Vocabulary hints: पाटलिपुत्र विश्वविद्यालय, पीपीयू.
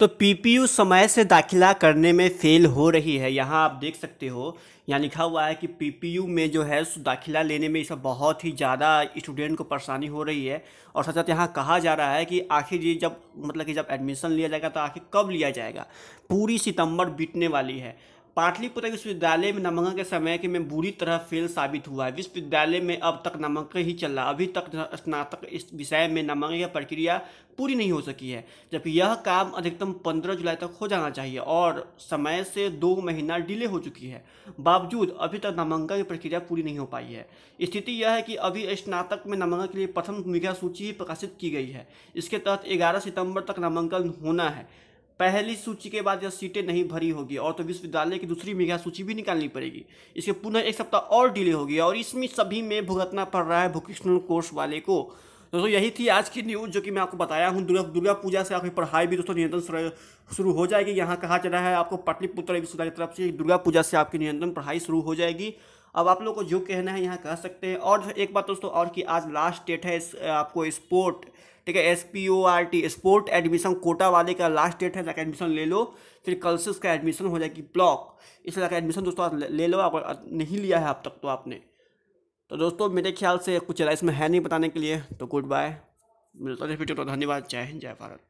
तो पीपीयू समय से दाखिला करने में फेल हो रही है। यहाँ आप देख सकते हो, यहाँ लिखा हुआ है कि पीपीयू में जो है दाखिला लेने में इसमें बहुत ही ज़्यादा स्टूडेंट को परेशानी हो रही है। और साथ साथ यहाँ कहा जा रहा है कि आखिर ये जब मतलब कि जब एडमिशन लिया जाएगा तो आखिर कब लिया जाएगा। पूरी सितंबर बीतने वाली है। पाटलिपुत्र विश्वविद्यालय में नामांकन के समय के में बुरी तरह फेल साबित हुआ है। विश्वविद्यालय में अब तक नामांकन ही चल रहा, अभी तक स्नातक इस विषय में नामांकन की प्रक्रिया पूरी नहीं हो सकी है, जबकि यह काम अधिकतम 15 जुलाई तक हो जाना चाहिए और समय से 2 महीना डिले हो चुकी है। बावजूद अभी तक नामांकन की प्रक्रिया पूरी नहीं हो पाई है। स्थिति यह है कि अभी स्नातक में नामांकन के लिए प्रथम भूमिका सूची ही प्रकाशित की गई है। इसके तहत 11 सितंबर तक नामांकन होना है। पहली सूची के बाद यह सीटें नहीं भरी होगी और तो विश्वविद्यालय की दूसरी मेगा सूची भी निकालनी पड़ेगी। इसके पुनः 1 सप्ताह और डिले होगी और इसमें सभी में भुगतना पड़ रहा है वोकेशनल कोर्स वाले को। दोस्तों यही थी आज की न्यूज़ जो कि मैं आपको बताया हूँ। दुर्गा पूजा से आपकी पढ़ाई भी दोस्तों निरंतर शुरू हो जाएगी। यहाँ कहा जा रहा है आपको पाटलिपुत्र विश्वविद्यालय की तरफ से दुर्गा पूजा से आपकी निरंतर पढ़ाई शुरू हो जाएगी। अब आप लोगों को जो कहना है यहाँ कह सकते हैं। और एक बात दोस्तों और कि आज लास्ट डेट है आपको स्पोर्ट, ठीक है, SPORT स्पोर्ट एडमिशन कोटा वाले का लास्ट डेट है। जाकर एडमिशन ले लो, फिर कल से उसका एडमिशन हो जाएगी ब्लॉक। इसलिए जाकर एडमिशन दोस्तों आप ले लो। आप नहीं लिया है अब तक तो आपने, तो दोस्तों मेरे ख्याल से कुछ इसमें है नहीं बताने के लिए। तो गुड बाय, मिलता है वीडियो। तो धन्यवाद, जय हिंद, जय भारत।